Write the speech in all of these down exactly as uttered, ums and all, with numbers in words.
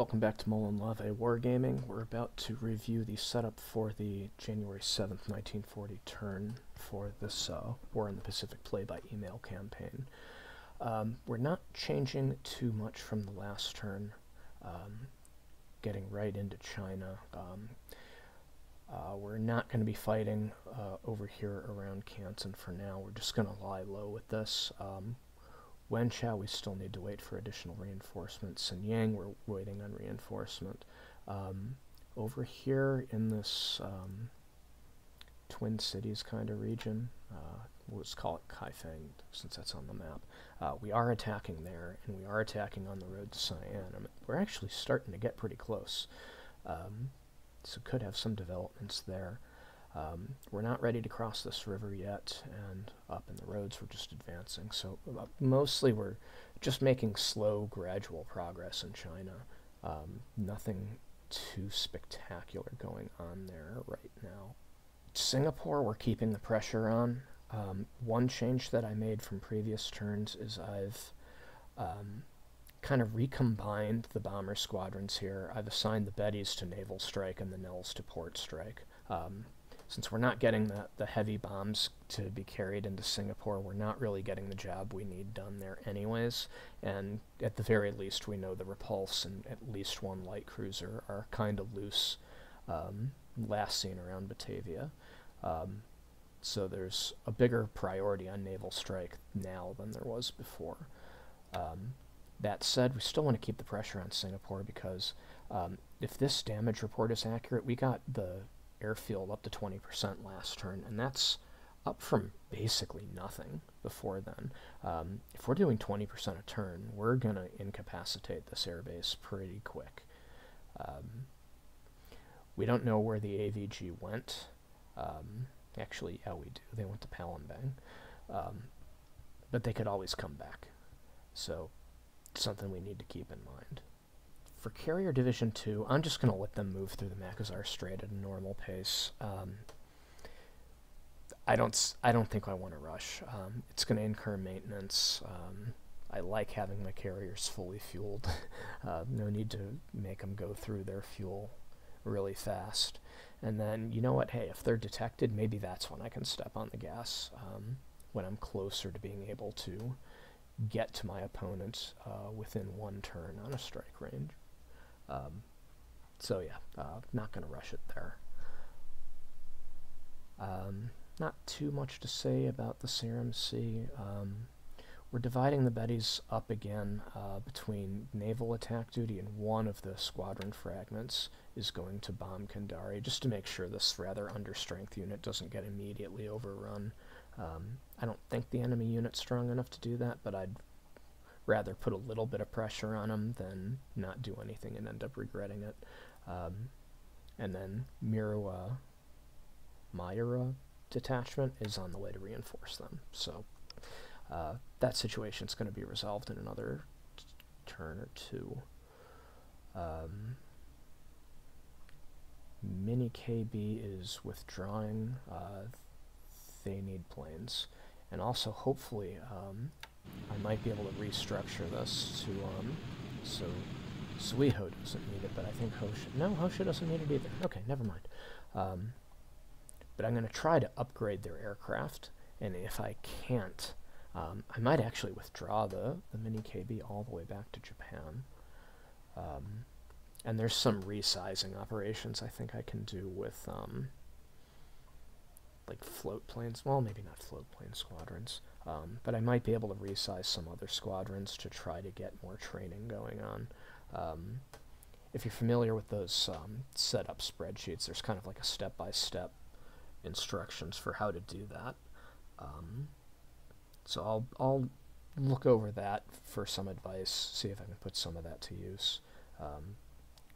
Welcome back to Molon Labe Wargaming. We're about to review the setup for the January seventh, nineteen forty turn for this uh, War in the Pacific play by email campaign. Um, we're not changing too much from the last turn, um, getting right into China. Um, uh, we're not going to be fighting uh, over here around Canton for now. We're just going to lie low with this. Um, Wenchiao, we still need to wait for additional reinforcements. And Yang, we're waiting on reinforcement. Um, over here in this um, Twin Cities kind of region, uh, we'll just call it Kaifeng since that's on the map, uh, we are attacking there, and we are attacking on the road to Siam. I mean, we're actually starting to get pretty close, um, so could have some developments there. Um, we're not ready to cross this river yet, and up in the roads we're just advancing. So uh, mostly we're just making slow, gradual progress in China. Um, nothing too spectacular going on there right now. Singapore, we're keeping the pressure on. Um, one change that I made from previous turns is I've um, kind of recombined the bomber squadrons here. I've assigned the Bettys to naval strike and the Nels to port strike. Um, Since we're not getting the, the heavy bombs to be carried into Singapore, we're not really getting the job we need done there anyways. And at the very least, we know the Repulse and at least one light cruiser are kind of loose, um, last seen around Batavia. Um, so there's a bigger priority on naval strike now than there was before. Um, that said, we still want to keep the pressure on Singapore because um, if this damage report is accurate, we got the airfield up to twenty percent last turn, and that's up from basically nothing before then. Um, if we're doing twenty percent a turn, we're going to incapacitate this airbase pretty quick. Um, we don't know where the A V G went. Um, actually, yeah, we do. They went to Palembang. Um, but they could always come back. So, something we need to keep in mind. For Carrier Division two, I'm just going to let them move through the Makassar Strait at a normal pace. Um, I don't I don't think I want to rush. Um, it's going to incur maintenance. Um, I like having my carriers fully fueled. uh, no need to make them go through their fuel really fast. And then, you know what, hey, if they're detected, maybe that's when I can step on the gas, um, when I'm closer to being able to get to my opponent uh, within one turn on a strike range. Um, so yeah, uh, not going to rush it there. Um, not too much to say about the C R M C. Um, we're dividing the Bettys up again uh, between naval attack duty, and one of the squadron fragments is going to bomb Kendari just to make sure this rather understrength unit doesn't get immediately overrun. Um, I don't think the enemy unit's strong enough to do that, but I'd rather put a little bit of pressure on them than not do anything and end up regretting it. Um, and then Mirua Maira detachment is on the way to reinforce them. So uh, that situation's going to be resolved in another t turn or two. Um, Mini K B is withdrawing. Uh, they need planes. And also, hopefully, um, I might be able to restructure this to, um, so Suiho doesn't need it, but I think Hoshi, no, Hoshi doesn't need it either. Okay, never mind. Um, but I'm going to try to upgrade their aircraft, and if I can't, um, I might actually withdraw the, the Mini K B all the way back to Japan. Um, and there's some resizing operations I think I can do with, um, like float planes, well, maybe not float plane squadrons, um, but I might be able to resize some other squadrons to try to get more training going on. Um, if you're familiar with those um, setup spreadsheets, there's kind of like a step-by-step instructions for how to do that. Um, so I'll, I'll look over that for some advice, see if I can put some of that to use. Um,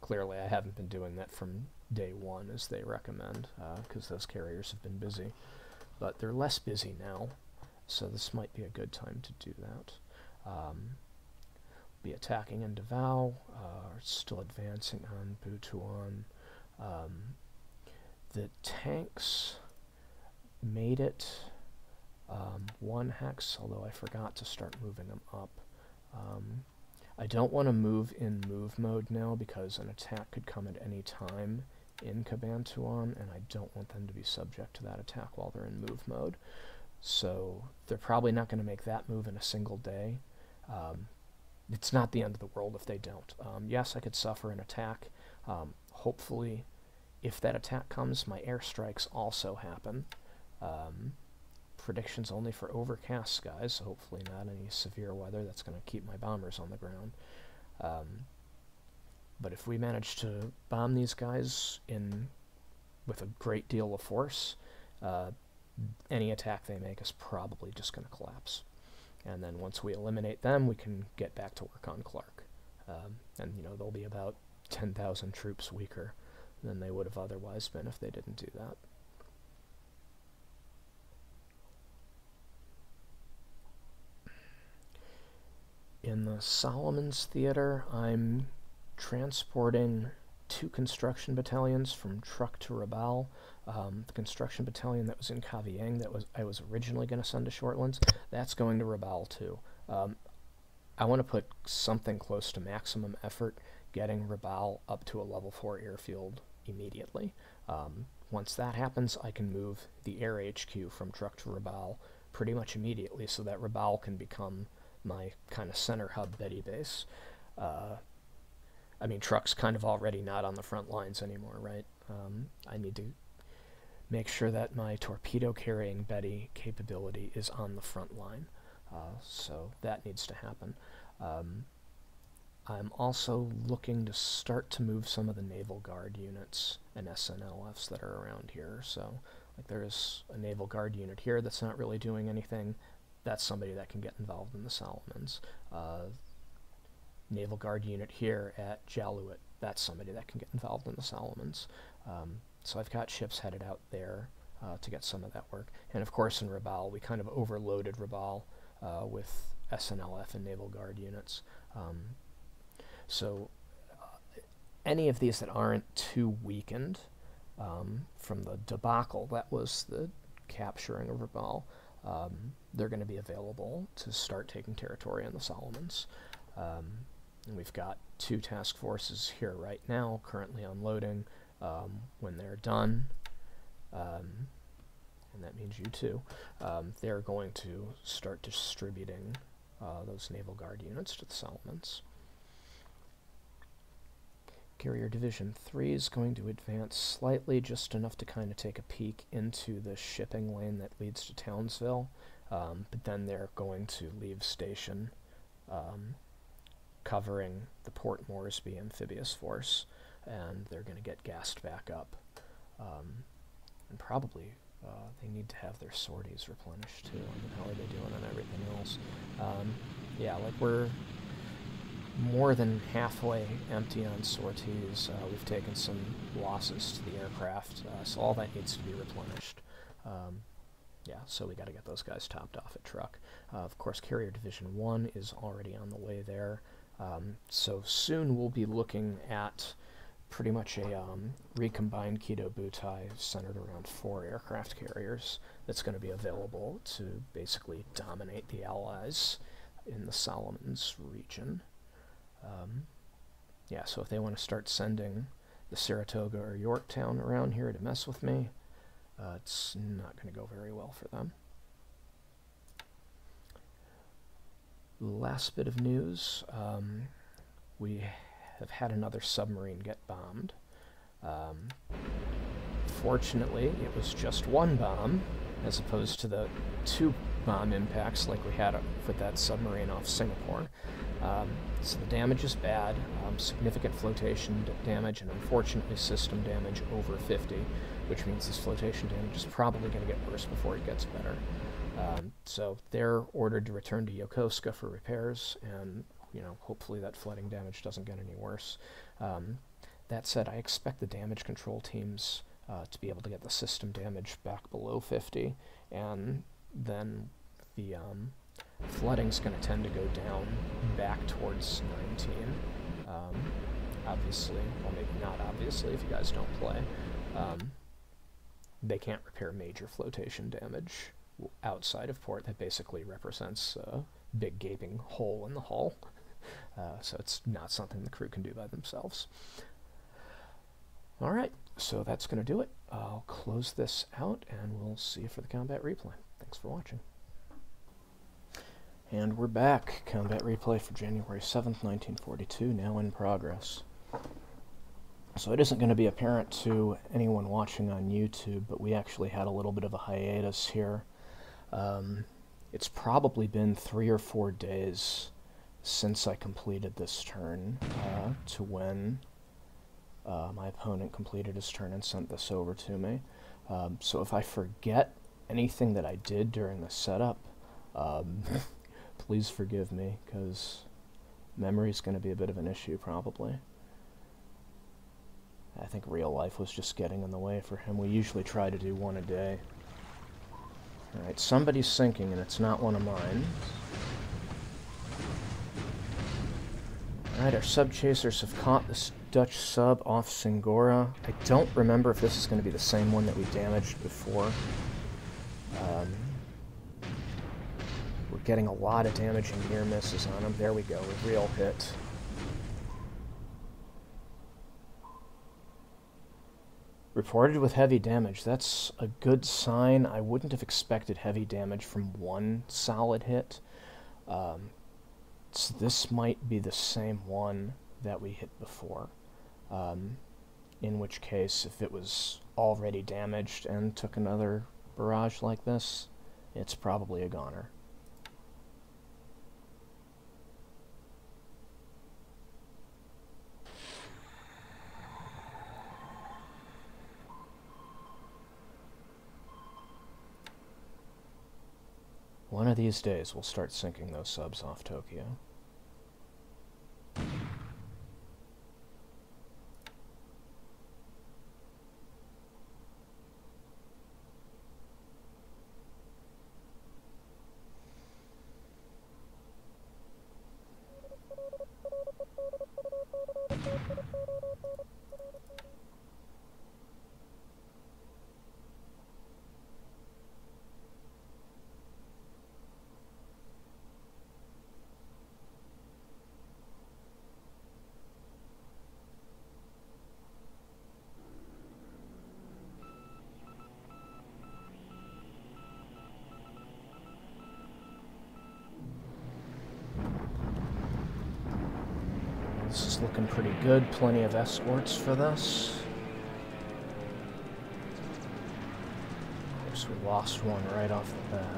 Clearly, I haven't been doing that from day one, as they recommend, because uh, those carriers have been busy. But they're less busy now, so this might be a good time to do that. Um, be attacking in Davao, uh, still advancing on Butuan. Um, the tanks made it um, one hex, although I forgot to start moving them up. Um, I don't want to move in move mode now because an attack could come at any time in Cabanatuan, and I don't want them to be subject to that attack while they're in move mode. So they're probably not going to make that move in a single day. Um, it's not the end of the world if they don't. Um, yes, I could suffer an attack. Um, hopefully, if that attack comes, my airstrikes also happen. Um, predictions only for overcast skies, so hopefully not any severe weather that's going to keep my bombers on the ground. Um, but if we manage to bomb these guys in with a great deal of force, uh, any attack they make is probably just going to collapse. And then once we eliminate them, we can get back to work on Clark. Um, and, you know, they'll be about ten thousand troops weaker than they would have otherwise been if they didn't do that. In the Solomons Theater, I'm transporting two construction battalions from Truk to Rabaul. Um, the construction battalion that was in Kaviang that was I was originally going to send to Shortlands, that's going to Rabaul too. Um, I want to put something close to maximum effort getting Rabaul up to a level four airfield immediately. Um, once that happens, I can move the air H Q from Truk to Rabaul pretty much immediately so that Rabaul can become my kind of center hub Betty base. Uh, I mean, Truk's kind of already not on the front lines anymore, right? Um, I need to make sure that my torpedo-carrying Betty capability is on the front line. Uh, so that needs to happen. Um, I'm also looking to start to move some of the Naval Guard units and S N L Fs that are around here. So like there's a Naval Guard unit here that's not really doing anything. That's somebody that can get involved in the Solomons. Uh, Naval Guard unit here at Jaluit, that's somebody that can get involved in the Solomons. Um, So I've got ships headed out there uh, to get some of that work. And of course in Rabaul, we kind of overloaded Rabaul uh, with S N L F and Naval Guard units. Um, so uh, any of these that aren't too weakened um, from the debacle, that was the capturing of Rabaul, um, they're going to be available to start taking territory in the Solomons. Um, and we've got two task forces here right now, currently unloading. Um, when they're done, um, and that means you too, um, they're going to start distributing uh, those Naval Guard units to the Solomons. Carrier Division three is going to advance slightly, just enough to kind of take a peek into the shipping lane that leads to Townsville, um, but then they're going to leave station, um, covering the Port Moresby amphibious force. And they're going to get gassed back up. Um, and probably uh, they need to have their sorties replenished too. I mean, how are they doing on everything else? Um, yeah, like we're more than halfway empty on sorties. Uh, we've taken some losses to the aircraft, uh, so all that needs to be replenished. Um, yeah, so we got to get those guys topped off at Truk. Uh, of course, Carrier Division one is already on the way there. Um, so soon we'll be looking at pretty much a um, recombined Kido Butai centered around four aircraft carriers that's going to be available to basically dominate the Allies in the Solomons region. Um, yeah, so if they want to start sending the Saratoga or Yorktown around here to mess with me, uh, it's not going to go very well for them. Last bit of news, um, we have had another submarine get bombed. Um, fortunately, it was just one bomb, as opposed to the two bomb impacts like we had with that submarine off Singapore. Um, so the damage is bad, um, significant flotation damage, and unfortunately system damage over fifty, which means this flotation damage is probably going to get worse before it gets better. Um, so they're ordered to return to Yokosuka for repairs, and you know, hopefully that flooding damage doesn't get any worse. Um, that said, I expect the damage control teams uh, to be able to get the system damage back below fifty, and then the um, flooding's going to tend to go down back towards nineteen. Um, obviously, well maybe not obviously if you guys don't play, um, they can't repair major flotation damage outside of port. That basically represents a big gaping hole in the hull. uh, so it's not something the crew can do by themselves. All right, so that's going to do it. I'll close this out, and we'll see you for the combat replay. Thanks for watching. And we're back. Combat replay for January seventh, nineteen forty-two, now in progress. So it isn't going to be apparent to anyone watching on YouTube, but we actually had a little bit of a hiatus here. Um, it's probably been three or four days since I completed this turn uh, to when uh, my opponent completed his turn and sent this over to me. Um, so if I forget anything that I did during the setup, um, please forgive me, because memory's going to be a bit of an issue, probably. I think real life was just getting in the way for him. We usually try to do one a day. Alright, somebody's sinking, and it's not one of mine. Alright, our sub-chasers have caught this Dutch sub off Singora. I don't remember if this is going to be the same one that we damaged before. Um... We're getting a lot of damage and near misses on him. There we go, a real hit. Reported with heavy damage. That's a good sign. I wouldn't have expected heavy damage from one solid hit. Um, so this might be the same one that we hit before. Um, in which case, if it was already damaged and took another barrage like this, it's probably a goner. One of these days, we'll start sinking those subs off Tokyo. Looking pretty good. Plenty of escorts for this. Of course, we lost one right off the bat.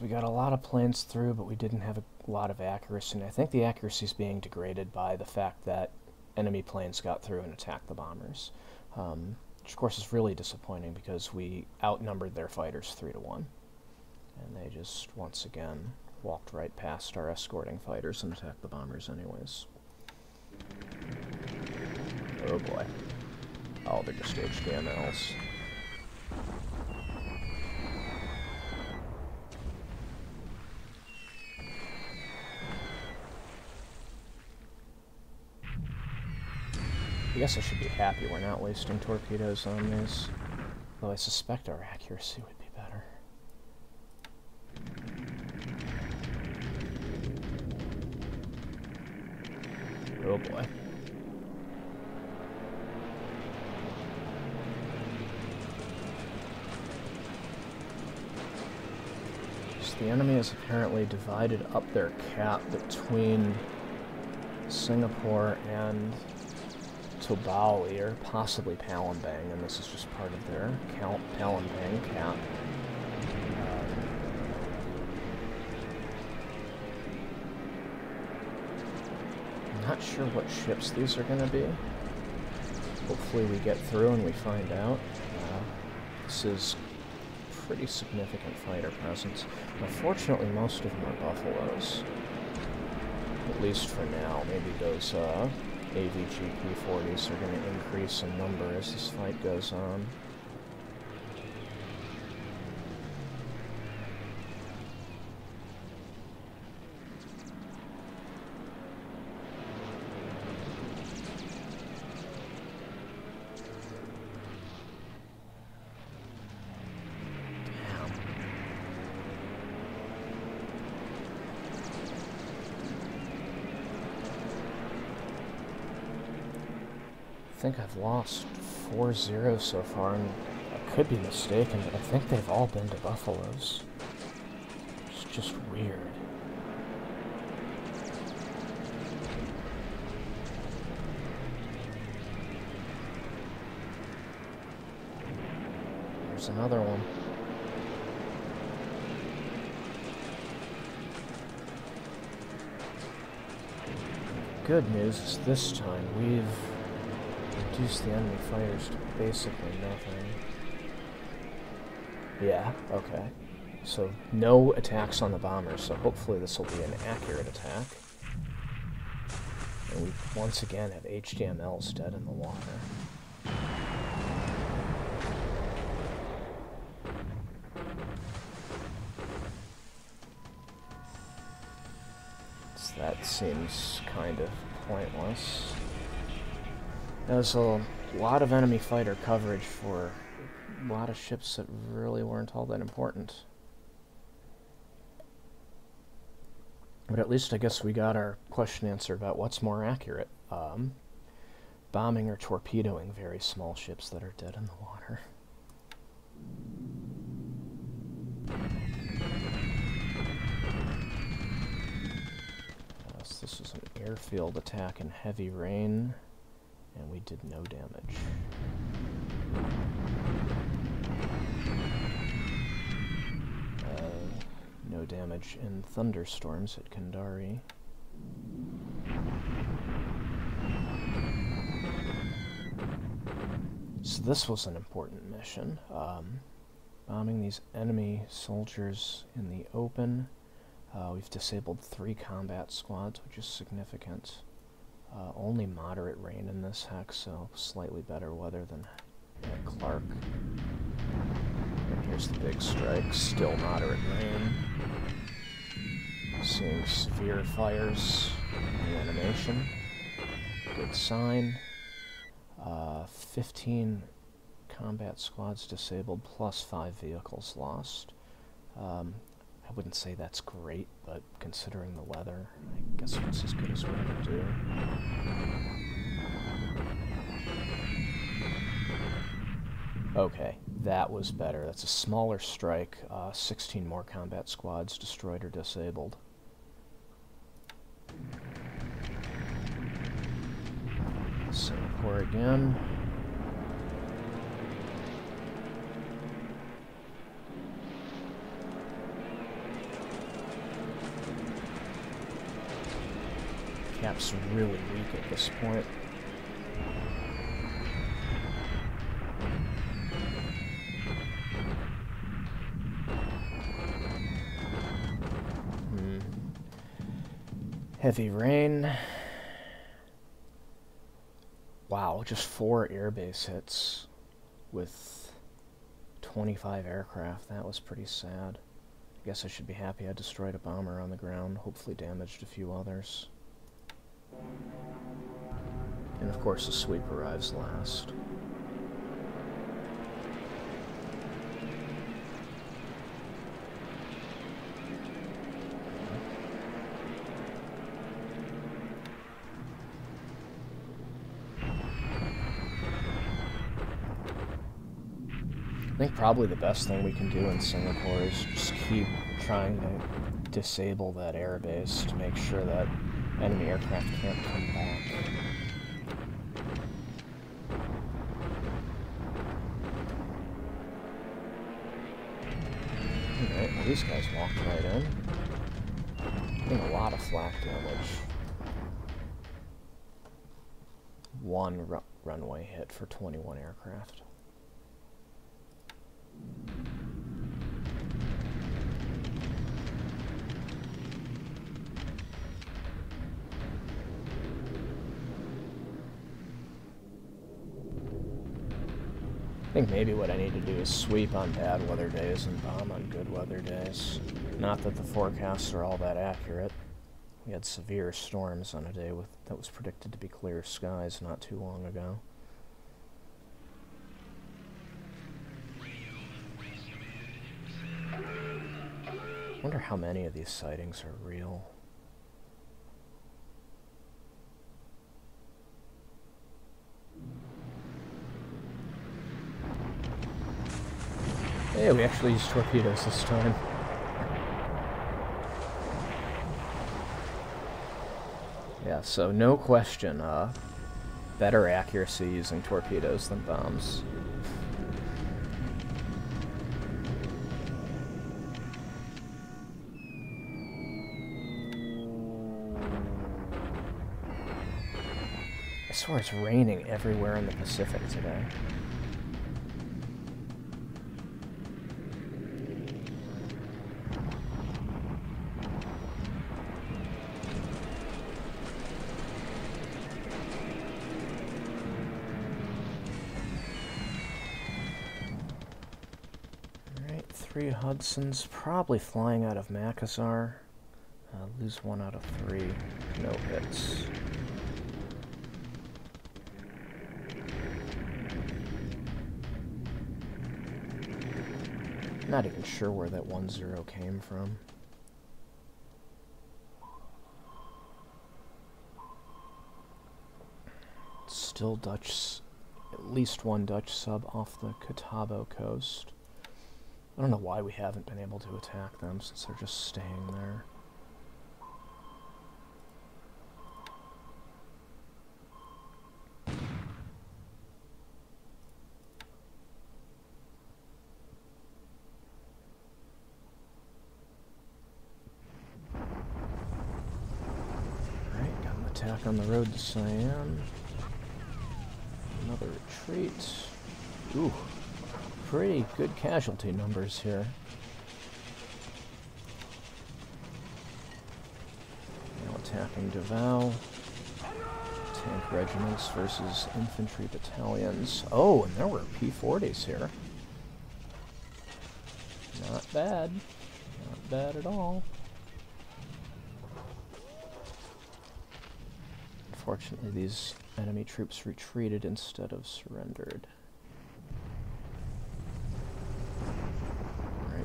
We got a lot of planes through, but we didn't have a lot of accuracy, and I think the accuracy is being degraded by the fact that enemy planes got through and attacked the bombers, um, which of course is really disappointing because we outnumbered their fighters three to one, and they just once again walked right past our escorting fighters and attacked the bombers anyways. Oh boy. Oh, they're just H D M Ls. I guess I should be happy we're not wasting torpedoes on these, though I suspect our accuracy would be better. Oh boy. So the enemy has apparently divided up their cap between Singapore and Davao, or possibly Palembang, and this is just part of their Cal Palembang cap. Not sure what ships these are going to be. Hopefully we get through and we find out. Uh, this is pretty significant fighter presence. Unfortunately, most of them are Buffaloes. At least for now. Maybe those uh, A V G P forties are going to increase in number as this fight goes on. I think I've lost four zero so far, and I could be mistaken, but I think they've all been to Buffaloes. It's just weird. There's another one. Good news is this time we've reduce the enemy fighters to basically nothing. Yeah, okay. So no attacks on the bombers, so hopefully this will be an accurate attack. And we once again have H D M Ls dead in the water. So that seems kind of pointless. There's a lot of enemy fighter coverage for a lot of ships that really weren't all that important. But at least I guess we got our question answered about what's more accurate. Um, bombing or torpedoing very small ships that are dead in the water. Yes, this is an airfield attack in heavy rain. And we did no damage. Uh, no damage in thunderstorms at Kendari. So this was an important mission. Um, bombing these enemy soldiers in the open. Uh, we've disabled three combat squads, which is significant. Uh, only moderate rain in this hex, so slightly better weather than at Clark. And here's the big strike, still moderate rain. Seeing severe fires in the animation. Good sign. Uh, fifteen combat squads disabled, plus five vehicles lost. Um, I wouldn't say that's great, but considering the weather, I guess it's as good as we're going to do. Okay, that was better. That's a smaller strike. Uh, sixteen more combat squads destroyed or disabled. Singapore again. Cap's really weak at this point. Hmm. Heavy rain. Wow, just four airbase hits with twenty-five aircraft. That was pretty sad. I guess I should be happy I destroyed a bomber on the ground, hopefully damaged a few others. And of course the sweep arrives last. I think probably the best thing we can do in Singapore is just keep trying to disable that airbase to make sure that enemy aircraft can't come back. Alright, well these guys walked right in. Doing a lot of flak damage. one ru runway hit for twenty-one aircraft. I think maybe what I need to do is sweep on bad weather days and bomb on good weather days. Not that the forecasts are all that accurate. We had severe storms on a day with, that was predicted to be clear skies not too long ago. I wonder how many of these sightings are real. Hey, we actually used torpedoes this time. Yeah, so no question, uh, better accuracy using torpedoes than bombs. I swear it's raining everywhere in the Pacific today. Hudson's probably flying out of Makassar. Uh, lose one out of three. No hits. Not even sure where that one zero came from. Still Dutch, at least one Dutch sub off the Catawba coast. I don't know why we haven't been able to attack them, since they're just staying there. Alright, got an attack on the road to Siam. Another retreat. Ooh. Pretty good casualty numbers here. Now attacking Davao. Tank regiments versus infantry battalions. Oh, and there were P forties here. Not bad. Not bad at all. Unfortunately, these enemy troops retreated instead of surrendered.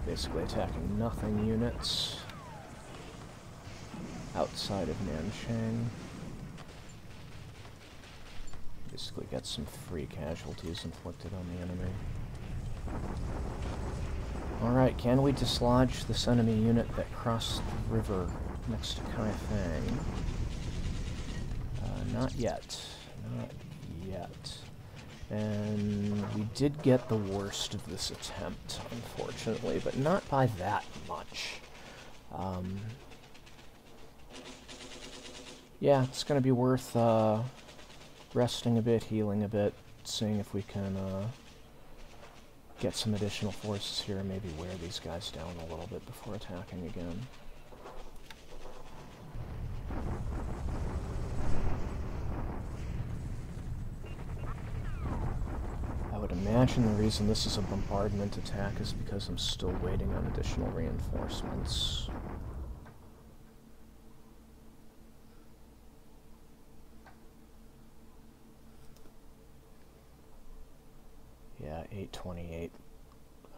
Basically attacking nothing units outside of Nanchang. Basically got some free casualties inflicted on the enemy. Alright, can we dislodge this enemy unit that crossed the river next to Kaifeng? Uh, not yet. Not yet. And we did get the worst of this attempt, unfortunately, but not by that much. Um, yeah, it's going to be worth uh, resting a bit, healing a bit, seeing if we can uh, get some additional forces here and maybe wear these guys down a little bit before attacking again. Imagine the reason this is a bombardment attack is because I'm still waiting on additional reinforcements. Yeah, eight twenty-eight.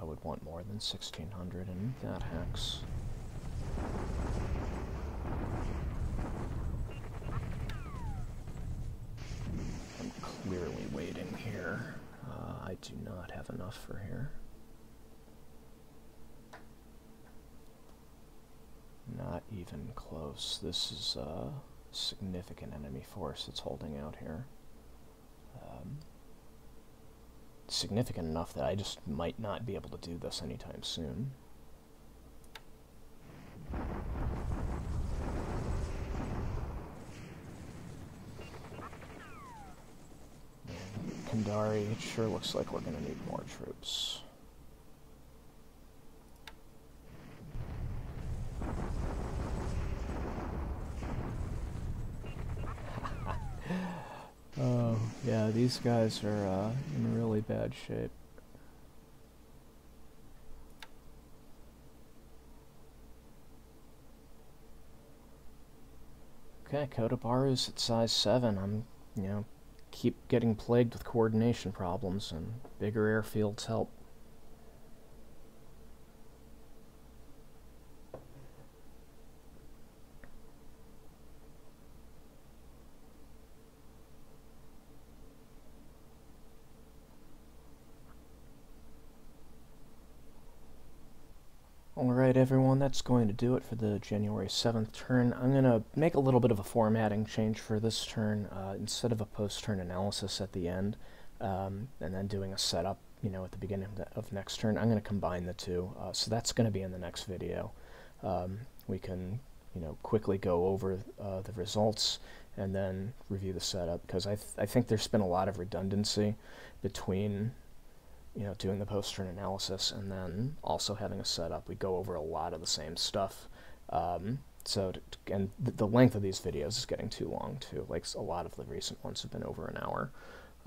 I would want more than sixteen hundred in that hex. I'm clearly waiting here. I do not have enough for here. Not even close. This is a significant enemy force that's holding out here. Um, significant enough that I just might not be able to do this anytime soon. It sure looks like we're going to need more troops. Oh, yeah, these guys are uh, in really bad shape. Okay, Kotabaru's at size seven. I'm, you know, keep getting plagued with coordination problems, and bigger airfields help. Alright everyone, that's going to do it for the January seventh turn. I'm going to make a little bit of a formatting change for this turn, uh, instead of a post-turn analysis at the end, um, and then doing a setup, you know, at the beginning of, the, of next turn. I'm going to combine the two, uh, so that's going to be in the next video. Um, we can, you know, quickly go over uh, the results and then review the setup, because I, th I think there's been a lot of redundancy between, you know, doing the post-turn analysis and then also having a setup. We go over a lot of the same stuff. Um, so, to, and th the length of these videos is getting too long too. Like a lot of the recent ones have been over an hour.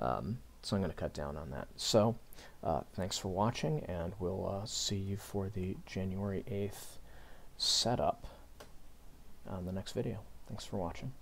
Um, so I'm going to cut down on that. So, uh, thanks for watching, and we'll uh, see you for the January eighth setup on the next video. Thanks for watching.